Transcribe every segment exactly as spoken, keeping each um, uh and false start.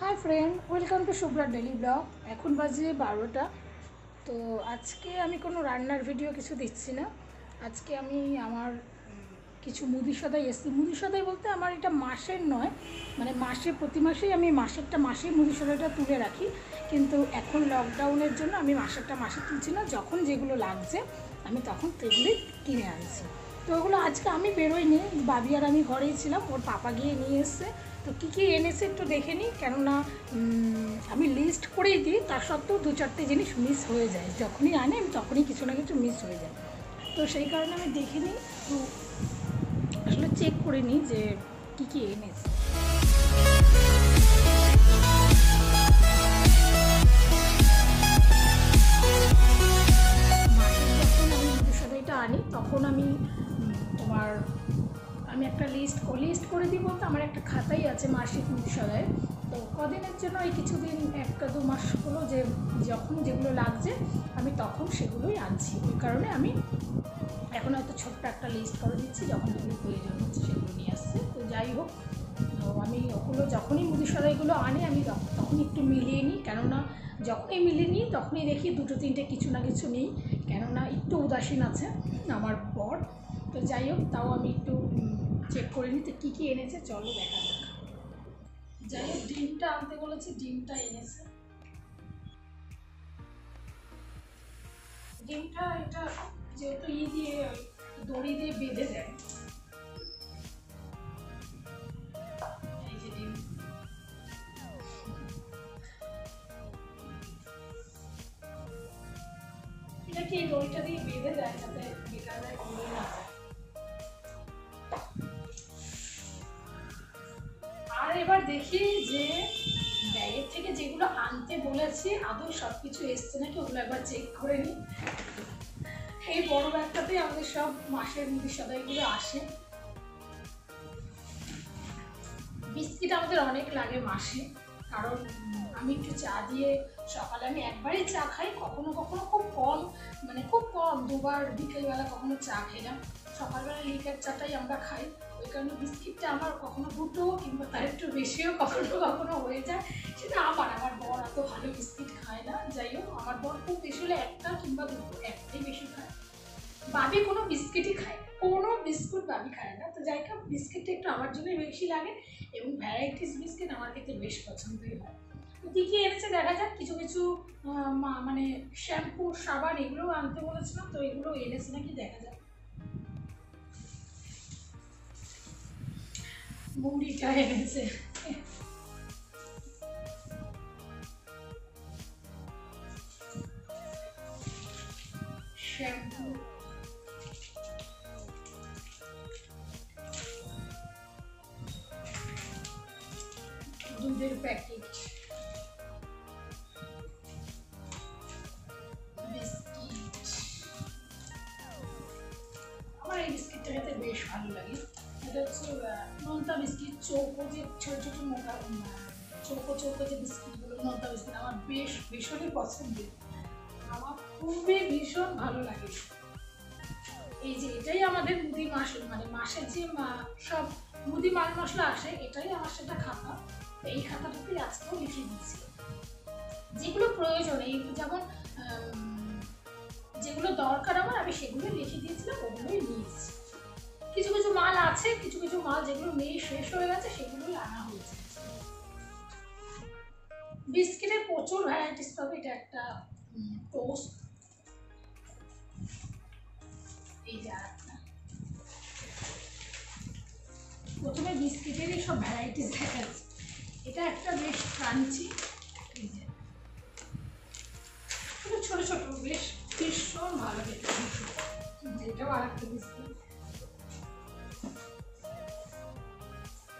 Hi friend welcome to Subhra daily blog. एखन बाजे बारोटा। तो आज के आमी कोनो रान्नार भिडियो किछु दिच्छी ना। आज के आमी आमार किछु मुदी सदाई एसेछि। मुदी सदाई बोलते आमार एटा मासेर नय, माने मासे प्रति मासेई आमी मासेरटा मासेई मुदी सदाईटा तुले राखी, किन्तु एखन लकडाउनेर जोन्नो आमी मासेरटा मासे तुलछि ना। जखन जेगुलो लागछे आमी तखन तेगुलोई किने आनछि। तो ओगुलो आजके आमी बेरोइनि, बाबी आर आमी घरेई छिलाम। ओर पापा गिये निये एसेছে। तो कि कि एनेছে एकটु देखे नी, केनना आमी लिस्ट करेई दिই, तार सत्त्वेও दो चारटे जिनिस मिस हये যায়। যখনই আনি আমি তখনই কিছু না কিছু মিস হয়ে যায়। তো সেই কারণে আমি দেখে নিই, একটু আসলে চেক করে নিই যে কি কি এনেছে। বিষয়টা আনি তখন আমি তোমার আমি একটা লিস্ট লিস্ট করে দিই। বলতে আমার একটা খাতাই আছে মাসিক মুদিসদায়। তো কদিনের জন্য এই কিছুদিন একটা দু মাস হলো যে যখন যেগুলো লাগছে আমি তখন সেগুলোই আনছি। এই কারণে আমি এখন হয়তো ছোট্ট একটা লিস্ট করে দিচ্ছি, যখন যেগুলো প্রয়োজন হচ্ছে সেগুলো নিয়ে আসছে। তো যাই হোক, তো আমি ওগুলো যখনই মুদিসদাইগুলো আনি আমি তখন একটু মিলিয়ে নিই, কেননা যখনই মিলিয়ে নিই তখনই দেখি দুটো তিনটে কিছু না কিছু নেই, কেননা একটু উদাসীন আছে আমার বর। তো যাই হোক, তাও আমি একটু চেক করে নিই তো কী কী এনেছে, চলো দেখা যাক। যাই হোক, ডিমটা আনতে বলেছি, ডিমটা এনেছে। ডিমটা এটা যেহেতু ই দিয়ে দড়ি দিয়ে বেঁধে দেয়, এই যে ডিম। এটা কি দড়িটা দিয়ে বেঁধে দেয় যাতে বেকার যায় ঘুরে না। আর এবার দেখি যে ব্যাগের থেকে যেগুলো আনতে বলেছি আদৌ সব কিছু এসছে নাকি, ওগুলো একবার চেক করে নিই। এই বড় ব্যাগটাতেই আমাদের সব মাসের মুদি সদাইগুলো আসে। বিস্কিট আমাদের অনেক লাগে মাসে, কারণ আমি একটু চা দিয়ে সকালে আমি একবারই চা খাই, কখনো কখনো খুব কম, মানে খুব কম দুবার বিকেলবেলা কখনো চা খেলাম। সকালবেলা লিকার চাটাই আমরা খাই, ওই কারণে বিস্কিটটা আমার কখনো দুটো কিংবা তার একটু বেশিও কখনো কখনো হয়ে যায়। সেটা আমার আমার বর এত ভালো বিস্কিট খায় না। যাই হোক, আমার বর খুব বেশি হলে একটা কিংবা দুটো, একটাই বেশি খায়। বাবি কোনো বিস্কিটই খায় না, কোনো বিস্কুট বাবি খায় না। তো যাই হোক, বিস্কিটটা একটু আমার জন্যই বেশি লাগে এবং ভ্যারাইটিস বিস্কিট আমার ক্ষেত্রে বেশ পছন্দই হয়। কী কী এনেছে দেখা যাক। কিছু কিছু মানে শ্যাম্পু সাবান এগুলোও আনতে বলেছিলাম, তো এগুলো এনেছে নাকি দেখা যাক। মুড়িটা এনেছে, শ্যাম্পু, দুধের প্যাকেট, বিস্কিট। আমার এই বিস্কিটটা খেতে বেশ ভালো লাগে। এটা হচ্ছে নোনতা বিস্কিট, চৌকো যে ছোটো ছোটো মোটা চৌকো চৌকো যে বিস্কিটগুলো, নোনতা বিস্কিট আমার বেশ ভীষণই পছন্দের, আমার খুবই ভীষণ ভালো লাগে। এই যে এটাই আমাদের মুদি মাসে, মানে মাসে যে সব মুদি মাল মশলা আসে এটাই আমার সেটা খাতা। এই খাতাটাতেই আজকেও লিখে দিচ্ছি যেগুলো প্রয়োজন, এই যেমন যেগুলো দরকার আমার আমি সেগুলো লিখে দিয়েছিলাম, ওগুলোই নিয়েছি। কিছু কিছু মাল আছে, কিছু কিছু মাল যেগুলো মেয়ে শেষ হয়ে গেছে সেগুলোই আনা হয়েছে। বিস্কিটের প্রচুর ভ্যারাইটিস পাবে। এটা একটা টোস্ট, এই যে আরেকটা। প্রথমে বিস্কিটেরই সব ভ্যারাইটিস দেখাচ্ছে। এটা একটা বেশ ক্রাঞ্চি, ছোটো ছোটো বেশ ভীষণ ভালো খেতে, এটাও আরেকটা বিস্কিট।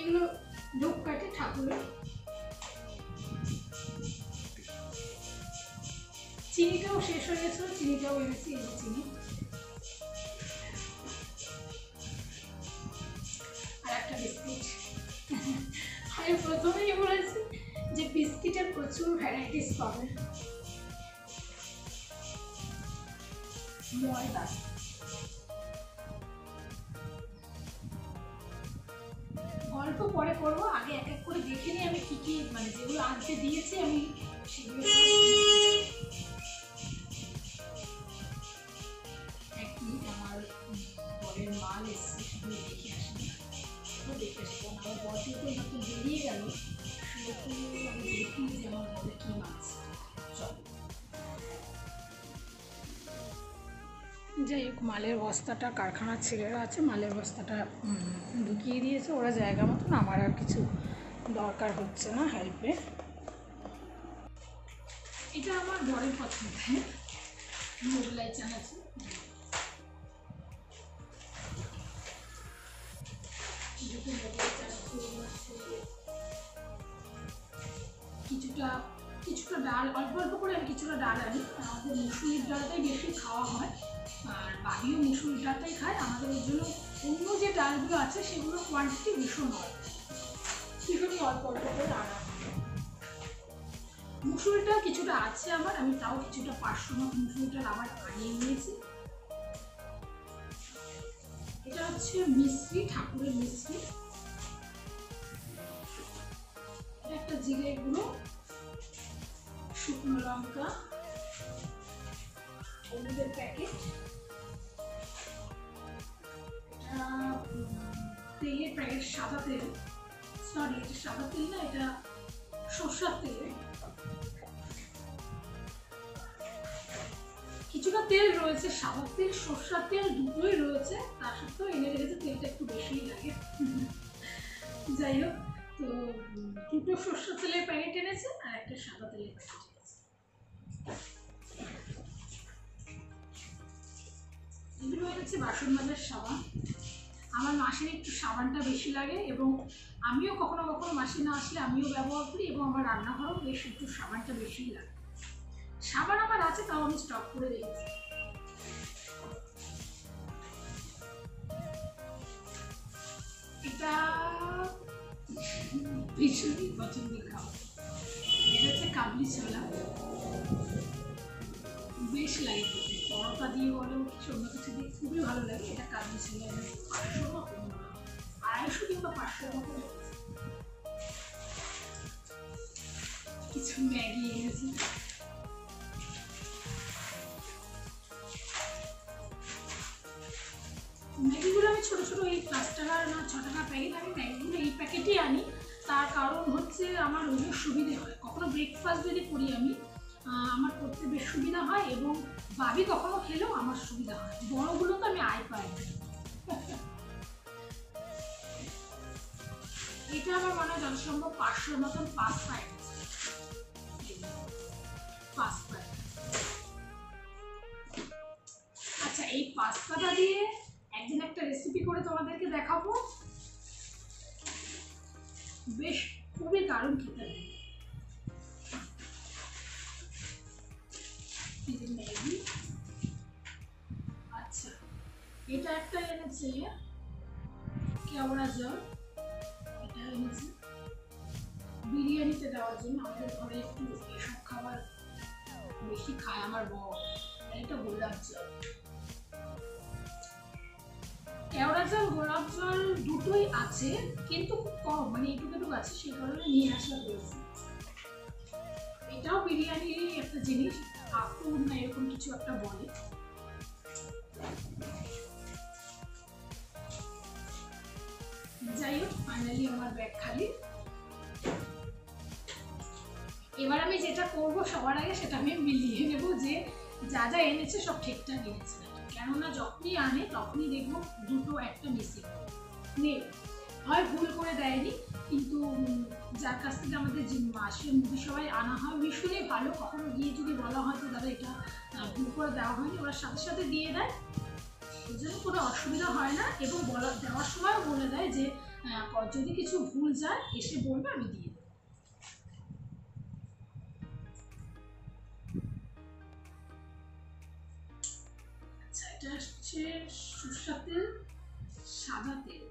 এগুলো ধূপকাঠি ঠাকুরের। চিনিটাও শেষ হয়ে গেছিলো, চিনিটাও এনেছি। এই চিনি আর একটা বিস্কিট। আমি প্রথমেই বলেছি যে বিস্কিটের প্রচুর ভ্যারাইটিস পাবে। ময়দা, অল্প পরে করবো, আগে এক এক করে দেখে নিই আমি কী কী, মানে যেগুলো দিয়েছি আমি একই আমার বরের মাল এসে দেখে আসি তো দেখে আসবো আমার বরটি তো একটু বেরিয়ে গেল সেরকম আমি দেখি যে আমার বরে কী মাছ চলে। যাই হোক মালের বস্তাটা কারখানার ছেলেরা আছে মালের বস্তাটা ঢুকিয়ে দিয়েছে ওরা জায়গা মতন, আমার আর কিছু দরকার হচ্ছে না হেল্পে। এটা আমার ঘরের পছন্দ মোগলাই চানাচু। কিছুটা কিছুটা ডাল অল্প অল্প করে আমি কিছুটা ডাল আনি, আমাদের মুসুরির ডালটাই বেশি খাওয়া হয় আর বাড়িও মুসুরির ডালটাই খায়। আমাদের ওই জন্য অন্য যে ডালগুলো আছে সেগুলো কোয়ান্টিটি ভীষণ হয়, সেগুলি অল্প অল্প করে আনা। মুসুরির ডাল কিছুটা আছে আমার, আমি তাও কিছুটা পাঁচশো মুসুরির ডাল আমার আনিয়ে নিয়েছি। এটা হচ্ছে মিষ্টি, ঠাকুরের মিষ্টি, একটা জিরে গুঁড়ো, শুকনো লঙ্কা, হলুদের প্যাকেট, তেলের প্যাকেট, সাদা তেল, সরি এটা সাদা তেল না, এটা সরষার তেল। কিছুটা তেল রয়েছে, সাদা তেল সরষার তেল দুটোই রয়েছে, তার সত্ত্বেও এনে রেখেছে, তেলটা একটু বেশিই লাগে। যাই হোক তো দুটো সরষার তেলের প্যাকেট এনেছে আর একটা সাদা তেলের প্যাকেট এনেছে। এগুলো হচ্ছে বাসন মাজার সাবান, আমার মাসির একটু সাবানটা বেশি লাগে এবং আমিও কখনো কখনো মাসি না আসলে আমিও ব্যবহার করি এবং আমার রান্নাঘরেও বেশ একটু সাবানটা বেশিই লাগে। সাবান আমার আছে তাও আমি স্টক করে রেখেছি। এটা ভীষণই পছন্দের খাবার, এটা হচ্ছে কাবলি ছোলা, বেশ লাগে পরোটা দিয়ে বলো কিছু অন্য কিছু দিয়ে খুবই ভালো লাগে। এটা কাবলি ছোলা পাঁচশো বা আড়াইশো কিংবা পাঁচশো মতো। কিছু ম্যাগি এনেছি, ম্যাগিগুলো আমি ছোটো ছোটো এই পাঁচ টাকা না ছ টাকা প্যাকেট, আমি ম্যাগিগুলো এই প্যাকেটই আনি। তার কারণ হচ্ছে আমার ওদের সুবিধে হয়, কখনো ব্রেকফাস্ট যদি করি আমি আমার করতে বেশ সুবিধা হয় এবং বাবি কখনো খেলেও আমার সুবিধা হয়। বড়গুলো তো আমি আয় পাই। এটা আমার মনে হয় যত সম্ভব পাঁচশোর মতন পাস্তা এনেছে, পাস্তা। আচ্ছা এই পাস্তাটা দিয়ে একদিন একটা রেসিপি করে তোমাদেরকে দেখাবো, বেশ খুবই দারুণ খেতে লাগে। আচ্ছা এটা একটা এনেছে কেওড়া জল, এটা এনেছে বিরিয়ানিতে দেওয়ার জন্য। আমাদের ঘরে একটু এসব খাবার বেশি খায় আমার বউ, এটা গোলাপ জল, কেওড়া জল, গোলাপ জল দুটোই আছে কিন্তু খুব কম, মানে একটুখাটুকু আছে সেই কারণে নিয়ে আসা হয়েছে। এটাও বিরিয়ানির একটা জিনিস, আপুর না এরকম কিছু একটা বলে। যাই হোক ফাইনালি আমার ব্যাগ খালি। এবার আমি যেটা করব সবার আগে সেটা আমি মিলিয়ে নেব যে যা যা এনেছে সব ঠিকঠাক এনেছে, কেননা যখনই আনে তখনই দেখবো দুটো একটা মিসিং নেই, হয় ভুল করে দেয়নি। কিন্তু যার কাছ থেকে আমাদের যে মাসে মুদি সবাই আনা হয় ভীষণই ভালো, কখনো গিয়ে যদি বলা হয় তো দাদা এটা ভুল করে দেওয়া হয়নি ওরা সাথে সাথে দিয়ে দেয়, ওই জন্য কোনো অসুবিধা হয় না। এবং বলা দেওয়ার সময়ও বলে দেয় যে যদি কিছু ভুল যায় এসে বলবে আমি দিয়ে দেবো। আচ্ছা এটা হচ্ছে সরষের তেল, সাদা তেল,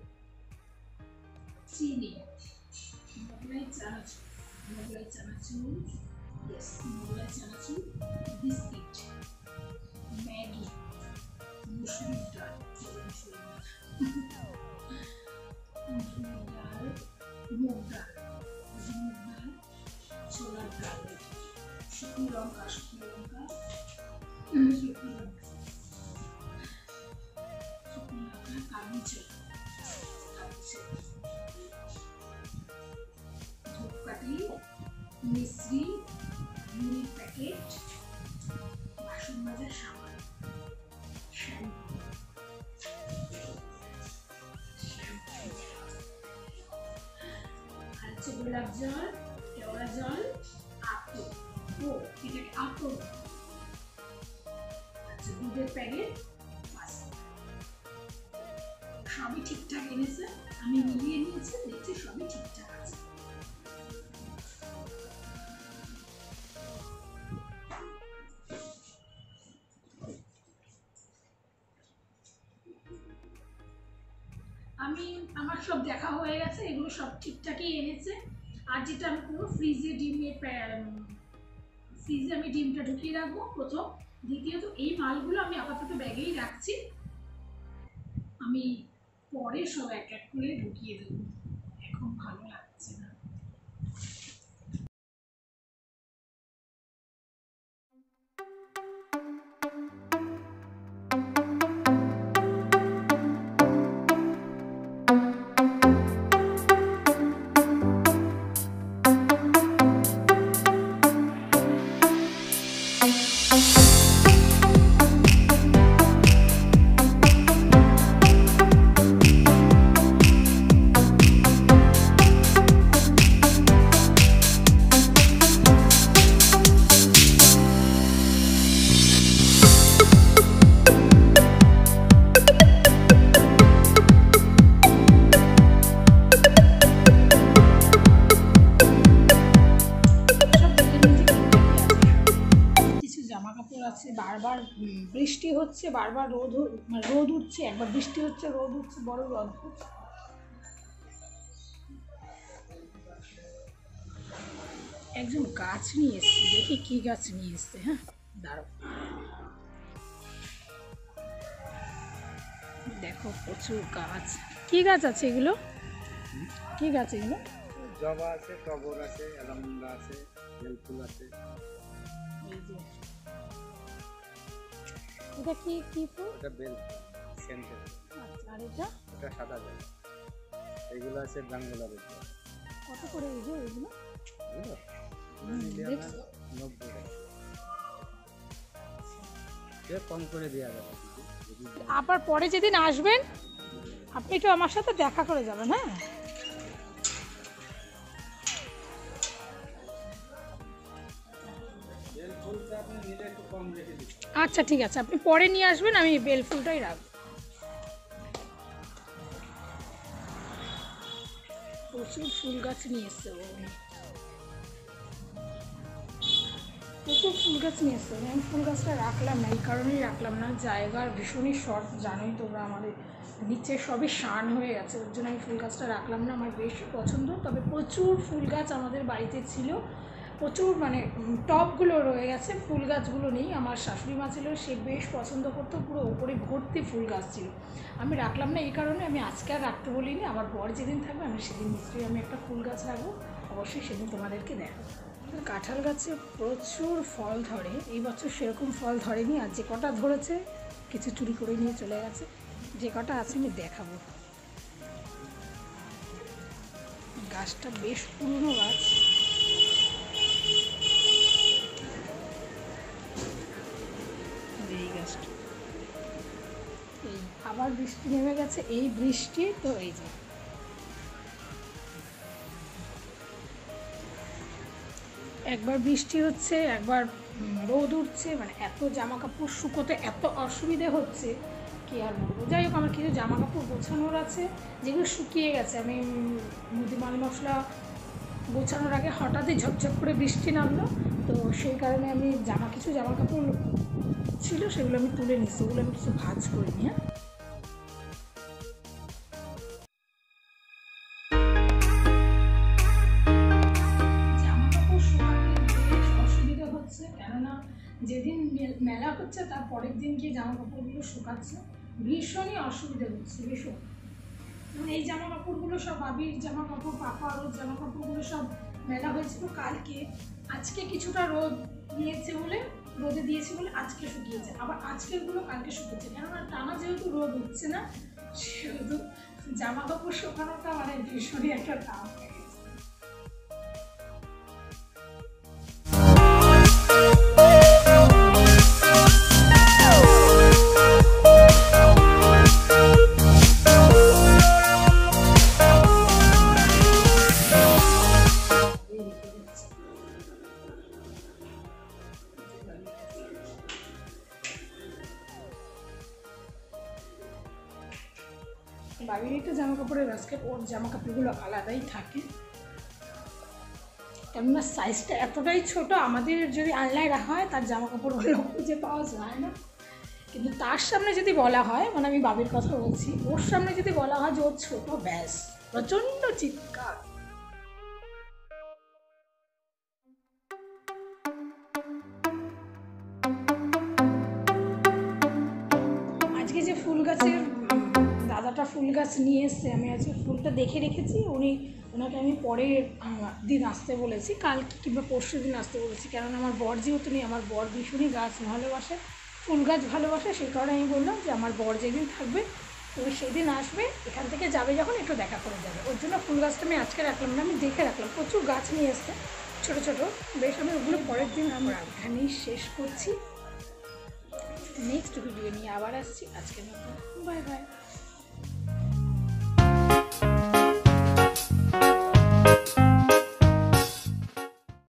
চিনি, মোগলাই চানাচুর, মোগলাই চানাচুর, ইয়েস মোগলাই চানাচুর, বিস্কিট, ম্যাগি, মুসুরির ডাল, মুসুরির ডাল, মুসুরির ডাল, মুগ ডাল, মুগ ডাল, ছোলা শুকনো লঙ্কা শুকনো লঙ্কা শুকনো লঙ্কা শুকনো লঙ্কা কালো জিরা কালো জিরা ধূপকাঠি মিশ্রি মিল্ক প্যাকেট বাসন মাজার সাবান শ্যাম্পু আর হচ্ছে গোলাপ জল কেওড়া জল वो ठीक है आपको अच्छा दूध के पैकेट पास सभी ठीक ठाक है ना सर हमें मिलिए नहीं सर देखते सभी ठीक ठाक है हमें हमारे सब देखा होएगा सर ये वो सब ठीक ठाक ही है ना सर आज इतना हमको फ्रीज़े डीम में पैर फ्रीजे में डिमटा ढुकिए रखबो प्रथम द्वितीयत এই মালগুলো আমি আপাতত ব্যাগেই রাখছি আমি পরে সব এক এক করে ঢুকিয়ে দেব এখন ভালো লাগছে না बार बार बृष्टि होच्छे बार बार रोद रोद उठछे एक बार बृष्टि होच्छे रोद उठछे बड़ रोद होच्छे एकजन गाछ निये एसेछे देखि कि गाछ निये एसेछे हाँ दाड़ाओ देखो प्रचुर गाछ कि गाछ आछे एगुलो कि गाछ एगुलो जबा आछे टगर आछे एलामुंडा आछे बेलफुल आछे এটা কি কি ফুল এটা বেল সেন্টার আচ্ছা আর এটা এটা সাদা বেল এগুলা আছে বাংলা বেল কত করে এই যে এগুলো নব্বই টাকা এর কম করে দেয়া যাবে আবার পরে যেদিন আসবেন আপনি একটু আমার সাথে দেখা করে যাবেন হ্যাঁ अच्छा ठीक है अपनी पड़े नहीं आसबें बेलफुलटाई रखब प्रचुर फुल गाछ नहीं प्रचुर फुल गाछ नहीं आम फुल गाछटा रखलाम ना कारण रखलाम ना जैगार भीषण ही शर्ट जानो तुम्हारा नीचे सब शान हो गए फुल गाछटा रखलाम ना बेश पसंद तब प्रचुर फुल गाछ हमारे बाड़ीते छिलो प्रचुर माने टबगुलो रয়ে গেছে ফুল গাছগুলো নেই আমার শাশুড়ি মা ছিল সে বেশ পছন্দ করতো পুরো উপরে ভর্তি ফুল গাছ ছিল আমি রাখলাম না এই কারণে আমি আজকে আর রাখতে বলিনি আমার বর যেদিন থাকবে আমি সেদিন নিশ্চয়ই আমি একটা ফুল গাছ রাখবো অবশ্যই সেদিন তোমাদেরকে দেখাবো কাঁঠাল গাছে প্রচুর ফল ধরে এই বছর সেরকম ফল ধরেনি আর যে কটা ধরেছে কিছু চুরি করে নিয়ে চলে গেছে যে কটা আছে আমি দেখাবো গাছটা বেশ পুরনো গাছ আবার বৃষ্টি নেমে গেছে এই বৃষ্টি তো এই যে একবার বৃষ্টি হচ্ছে একবার রোদ উঠছে মানে এত জামা কাপড় শুকোতে এত অসুবিধা হচ্ছে কি আর বলবো যাই হোক আমার কিছু জামা কাপড় গোছানোর আছে যেগুলো শুকিয়ে গেছে আমি মুদিমাল মশলা গোছানোর আগে হঠাৎই ঝকঝক করে বৃষ্টি নামলো তো সেই কারণে আমি জামা কিছু জামা কাপড় ছিল সেগুলো আমি তুলে নিয়েছি ওগুলো আমি কিছু ভাঁজ করিনি হ্যাঁ যেদিন মেলা হচ্ছে তার পরের দিন গিয়ে জামা কাপড়গুলো শুকাচ্ছে ভীষণই অসুবিধা হচ্ছে ভীষণ মানে এই জামা কাপড়গুলো সব আবির জামা কাপড় পাপা রোদ জামা কাপড়গুলো সব মেলা হয়েছিল কালকে আজকে কিছুটা রোদ দিয়েছে বলে রোদে দিয়েছে বলে আজকে শুকিয়েছে, আবার আজকেরগুলো কালকে শুকিয়েছে। কেননা টানা যেহেতু রোদ হচ্ছে না, সেহেতু জামা কাপড় শুকানোটা মানে ভীষণই একটা টান। বাড়ির একটা জামা কাপড়ের বাস্কেট, ওর জামা কাপড়গুলো আলাদাই থাকে, কেননা সাইজটা এতটাই ছোট। আমাদের যদি আনলাইন রাখা হয় তার জামা কাপড়গুলো খুঁজে পাওয়া যায় না, কিন্তু তার সামনে যদি বলা হয়, মানে আমি বাবির কথা বলছি, ওর সামনে যদি বলা হয় যে ওর ছোটো, ব্যাস প্রচণ্ড চিৎকার। আজকে যে ফুল গাছের দাদাটা ফুল গাছ নিয়ে এসছে, আমি আজকে ফুলটা দেখে রেখেছি। উনি ওনাকে আমি পরে দিন আসতে বলেছি, কাল কিংবা পরশু দিন আসতে বলেছি, কারণ আমার বর যেহেতু নেই, আমার বর ভীষণই গাছ ভালোবাসে, ফুল গাছ ভালোবাসে, সেই কারণে আমি বললাম যে আমার বর যেদিন থাকবে তুমি সেদিন আসবে, এখান থেকে যাবে যখন একটু দেখা করে যাবে। ওর জন্য ফুল গাছটা আমি আজকে রাখলাম না, আমি দেখে রাখলাম। প্রচুর গাছ নিয়ে এসছে ছোটো ছোটো, বেশ আমি ওগুলো পরের দিন আমরা এখানেই শেষ করছি। নেক্সট ভিডিও নিয়ে আবার আসছি, আজকের মতো বাই বাই।